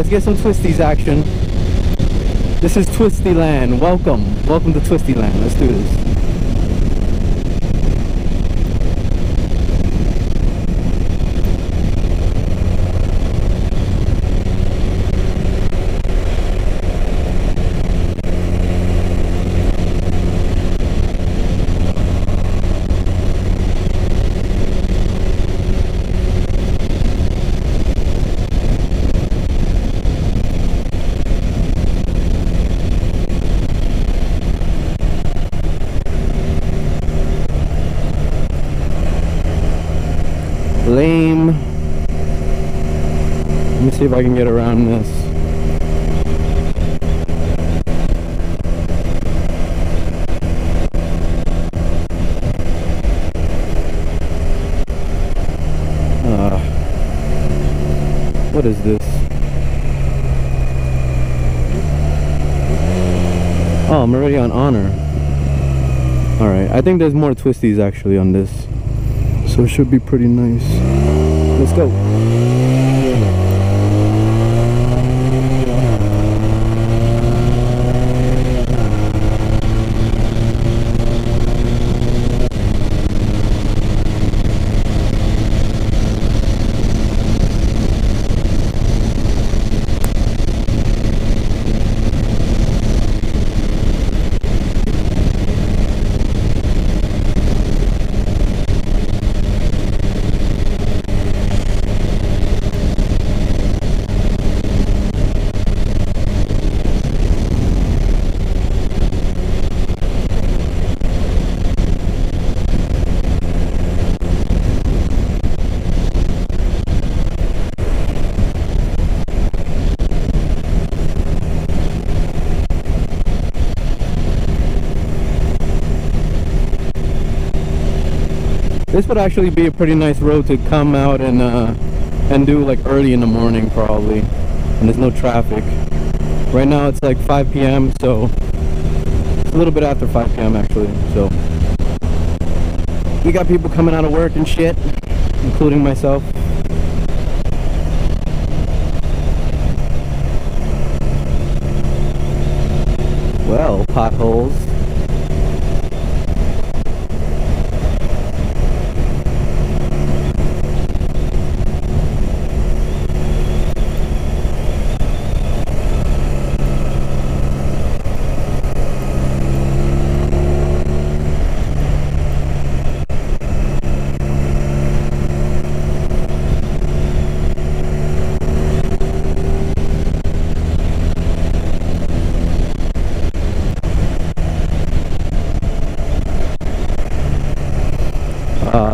let's get some twisties action. This is Twisty Land. Welcome. Welcome to Twisty Land. Let's do this. Lame. Let me see if I can get around this. What is this? Oh, I'm already on Honor. Alright, I think there's more twisties actually on this. So it should be pretty nice. Let's go. This would actually be a pretty nice road to come out and do like early in the morning probably, and there's no traffic. Right now it's like 5 p.m. so it's a little bit after 5 p.m. actually. So we got people coming out of work and shit, including myself. Well, potholes.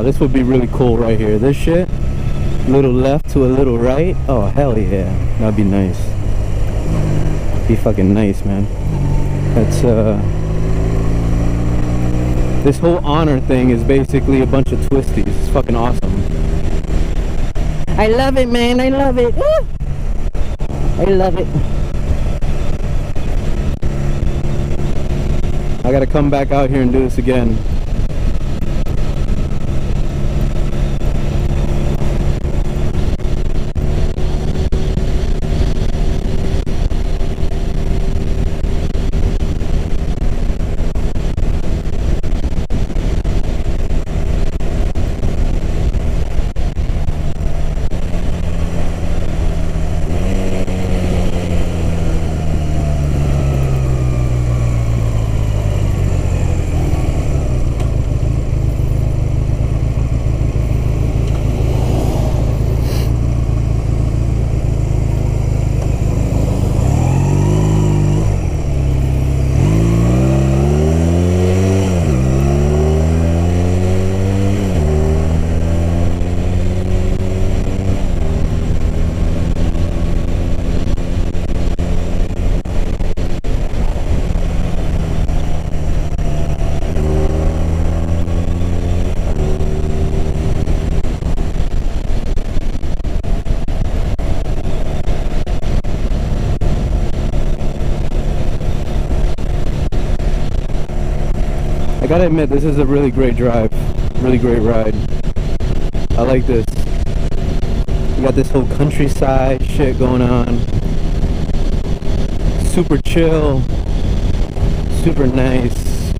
This would be really cool right here. This shit, little left to a little right. Oh hell yeah, that'd be nice. Be fucking nice, man. That's this whole Honor thing is basically a bunch of twisties. It's fucking awesome. I love it, man. I love it. Woo! I love it. I gotta come back out here and do this again. I gotta admit, this is a really great drive, really great ride. I like this. We got this whole countryside shit going on. super chill, super nice.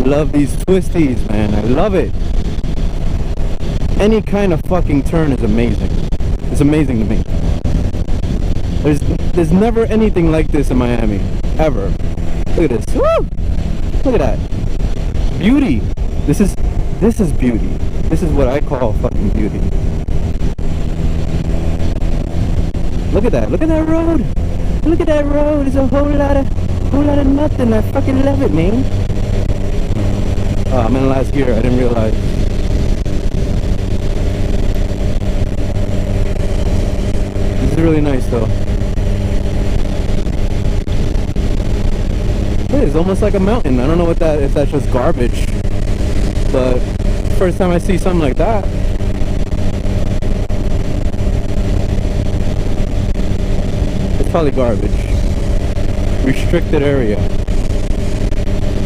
Love these twisties, man. I love it. Any kind of fucking turn is amazing. It's amazing to me. There's never anything like this in Miami, ever. Look at this. Woo! Look at that. Beauty. This is beauty. This is what I call fucking beauty. Look at that. Look at that road. Look at that road. There's a whole lot of nothing. I fucking love it, man. I'm in last gear. I didn't realize. This is really nice, though. It's almost like a mountain. I don't know what that, if that's just garbage, but first time I see something like that. It's probably garbage. Restricted area.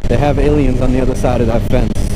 They have aliens on the other side of that fence.